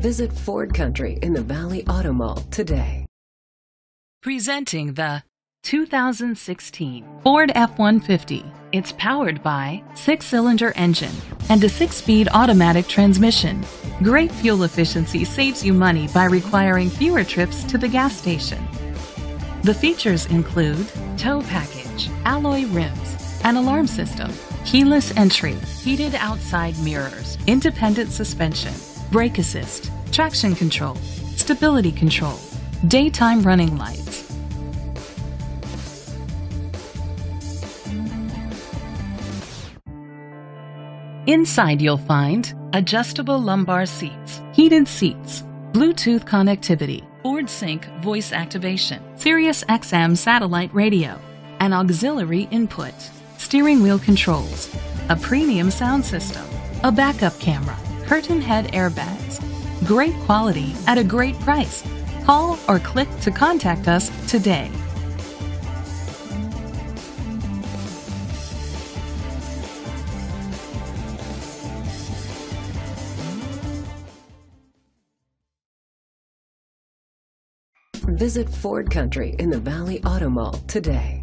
Visit Ford Country in the Valley Auto Mall today. Presenting the 2016 Ford F-150. It's powered by a 6-cylinder engine and a 6-speed automatic transmission. Great fuel efficiency saves you money by requiring fewer trips to the gas station. The features include tow package, alloy rims, an alarm system, keyless entry, heated outside mirrors, independent suspension, brake assist, traction control, stability control, daytime running lights. Inside you'll find adjustable lumbar seats, heated seats, Bluetooth connectivity, Ford Sync voice activation, Sirius XM satellite radio, an auxiliary input, steering wheel controls, a premium sound system, a backup camera, curtain head airbags. Great quality at a great price. Call or click to contact us today. Visit Ford Country in the Valley Auto Mall today.